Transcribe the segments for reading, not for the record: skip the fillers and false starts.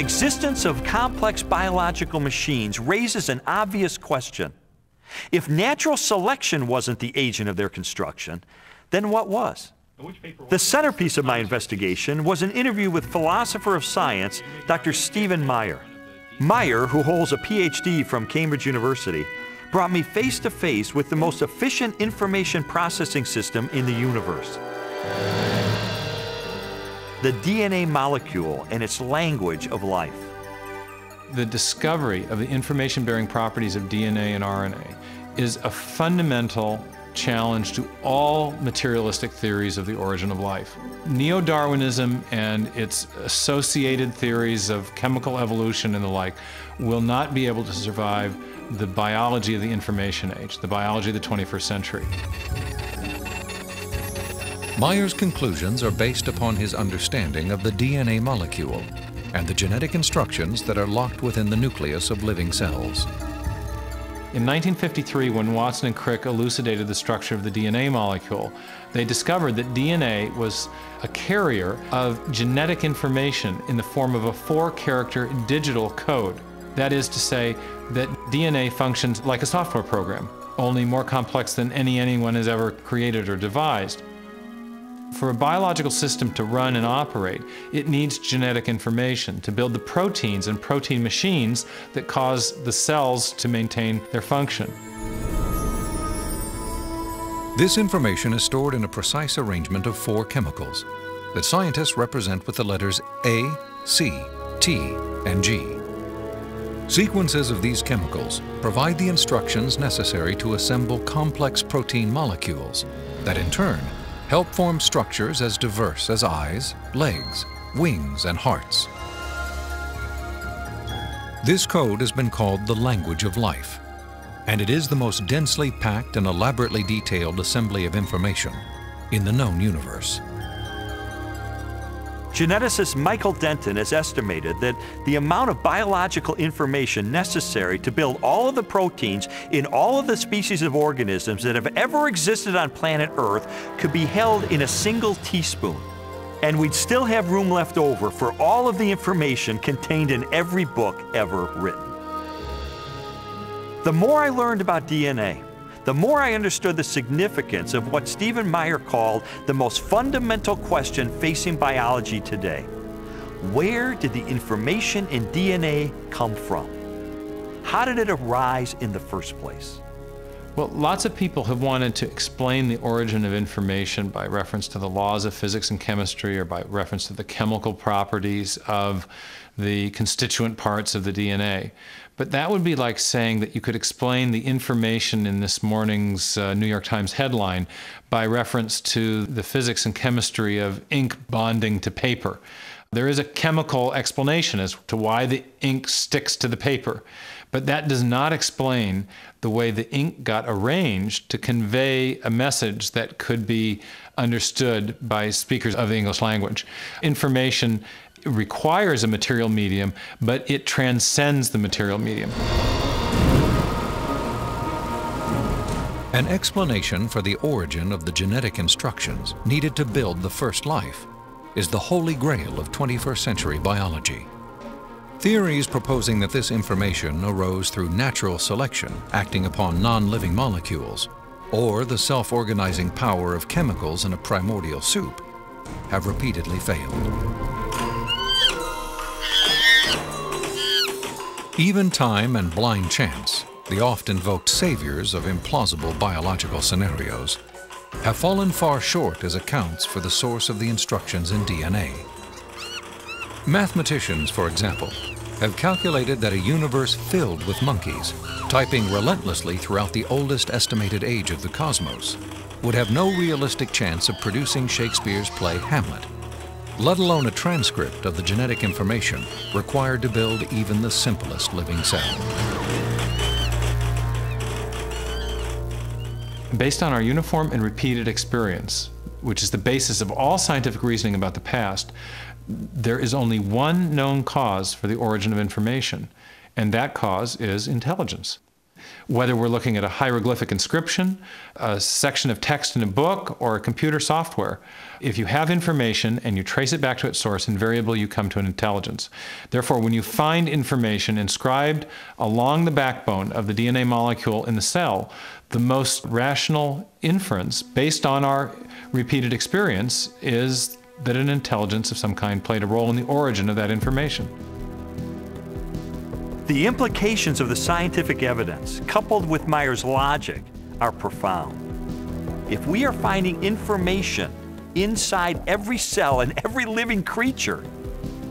The existence of complex biological machines raises an obvious question. If natural selection wasn't the agent of their construction, then what was? The centerpiece of my investigation was an interview with philosopher of science, Dr. Stephen Meyer. Meyer, who holds a PhD from Cambridge University, brought me face to face with the most efficient information processing system in the universe. The DNA molecule and its language of life. The discovery of the information-bearing properties of DNA and RNA is a fundamental challenge to all materialistic theories of the origin of life. Neo-Darwinism and its associated theories of chemical evolution and the like will not be able to survive the biology of the information age, the biology of the 21st century. Meyer's conclusions are based upon his understanding of the DNA molecule and the genetic instructions that are locked within the nucleus of living cells. In 1953, when Watson and Crick elucidated the structure of the DNA molecule, they discovered that DNA was a carrier of genetic information in the form of a 4-character digital code. That is to say that DNA functions like a software program, only more complex than anyone has ever created or devised. For a biological system to run and operate, it needs genetic information to build the proteins and protein machines that cause the cells to maintain their function. This information is stored in a precise arrangement of 4 chemicals that scientists represent with the letters A, C, T, and G. Sequences of these chemicals provide the instructions necessary to assemble complex protein molecules that in turn help form structures as diverse as eyes, legs, wings, and hearts. This code has been called the language of life, and it is the most densely packed and elaborately detailed assembly of information in the known universe. Geneticist Michael Denton has estimated that the amount of biological information necessary to build all of the proteins in all of the species of organisms that have ever existed on planet Earth could be held in a single teaspoon. And we'd still have room left over for all of the information contained in every book ever written. The more I learned about DNA, the more I understood the significance of what Stephen Meyer called the most fundamental question facing biology today. Where did the information in DNA come from? How did it arise in the first place? Well, lots of people have wanted to explain the origin of information by reference to the laws of physics and chemistry, or by reference to the chemical properties of the constituent parts of the DNA. But that would be like saying that you could explain the information in this morning's New York Times headline by reference to the physics and chemistry of ink bonding to paper. There is a chemical explanation as to why the ink sticks to the paper, but that does not explain the way the ink got arranged to convey a message that could be understood by speakers of the English language. Information requires a material medium, but it transcends the material medium. An explanation for the origin of the genetic instructions needed to build the first life is the holy grail of 21st century biology. Theories proposing that this information arose through natural selection acting upon non-living molecules, or the self-organizing power of chemicals in a primordial soup, have repeatedly failed. Even time and blind chance, the oft-invoked saviors of implausible biological scenarios, have fallen far short as accounts for the source of the instructions in DNA. Mathematicians, for example, have calculated that a universe filled with monkeys, typing relentlessly throughout the oldest estimated age of the cosmos, would have no realistic chance of producing Shakespeare's play Hamlet, let alone a transcript of the genetic information required to build even the simplest living cell. Based on our uniform and repeated experience, which is the basis of all scientific reasoning about the past, there is only one known cause for the origin of information, and that cause is intelligence. Whether we're looking at a hieroglyphic inscription, a section of text in a book, or a computer software, if you have information and you trace it back to its source, invariably you come to an intelligence. Therefore, when you find information inscribed along the backbone of the DNA molecule in the cell, the most rational inference based on our repeated experience is that an intelligence of some kind played a role in the origin of that information. The implications of the scientific evidence, coupled with Meyer's logic, are profound. If we are finding information inside every cell and every living creature,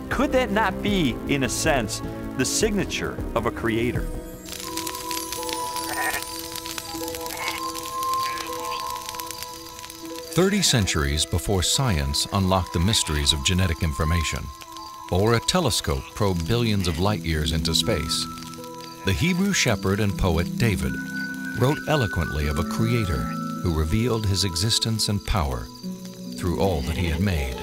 could that not be, in a sense, the signature of a creator? Thirty centuries before science unlocked the mysteries of genetic information, or a telescope probed billions of light years into space, the Hebrew shepherd and poet David wrote eloquently of a creator who revealed his existence and power through all that he had made.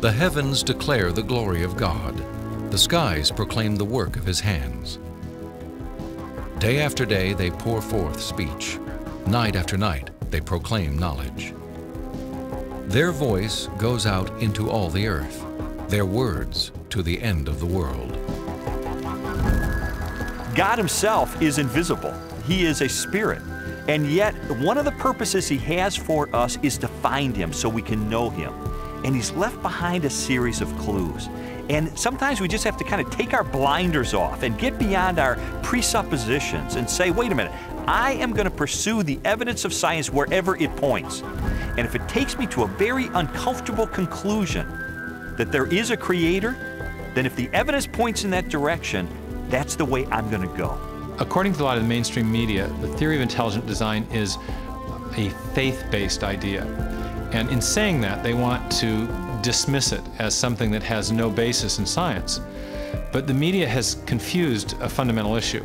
The heavens declare the glory of God. The skies proclaim the work of his hands. Day after day they pour forth speech. Night after night they proclaim knowledge. Their voice goes out into all the earth, their words to the end of the world. God himself is invisible. He is a spirit. And yet, one of the purposes he has for us is to find him so we can know him. And he's left behind a series of clues. And sometimes we just have to kind of take our blinders off and get beyond our presuppositions and say, wait a minute, I am going to pursue the evidence of science wherever it points. And if it takes me to a very uncomfortable conclusion that there is a creator, then if the evidence points in that direction, that's the way I'm going to go. According to a lot of the mainstream media, the theory of intelligent design is a faith-based idea. And in saying that, they want to dismiss it as something that has no basis in science. But the media has confused a fundamental issue.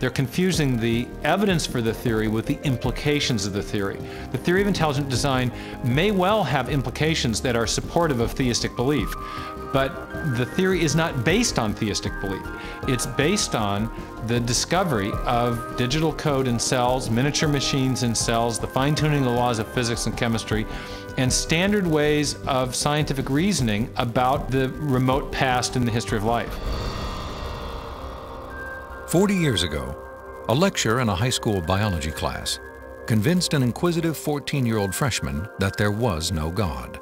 They're confusing the evidence for the theory with the implications of the theory. The theory of intelligent design may well have implications that are supportive of theistic belief, but the theory is not based on theistic belief. It's based on the discovery of digital code in cells, miniature machines in cells, the fine-tuning of the laws of physics and chemistry, and standard ways of scientific reasoning about the remote past in the history of life. 40 years ago, a lecture in a high school biology class convinced an inquisitive 14-year-old freshman that there was no God.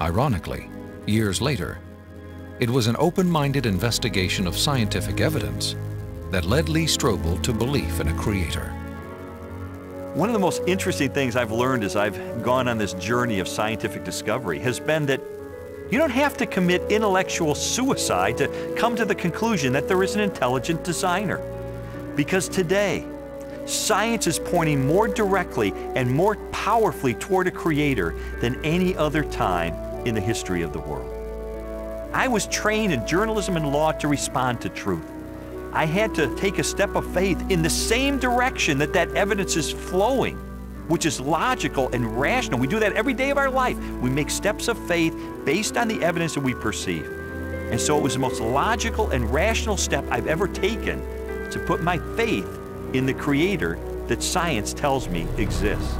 Ironically, years later, it was an open-minded investigation of scientific evidence that led Lee Strobel to belief in a creator. One of the most interesting things I've learned as I've gone on this journey of scientific discovery has been that you don't have to commit intellectual suicide to come to the conclusion that there is an intelligent designer. Because today, science is pointing more directly and more powerfully toward a creator than any other time in the history of the world. I was trained in journalism and law to respond to truth. I had to take a step of faith in the same direction that that evidence is flowing, which is logical and rational. We do that every day of our life. We make steps of faith based on the evidence that we perceive. And so it was the most logical and rational step I've ever taken to put my faith in the creator that science tells me exists.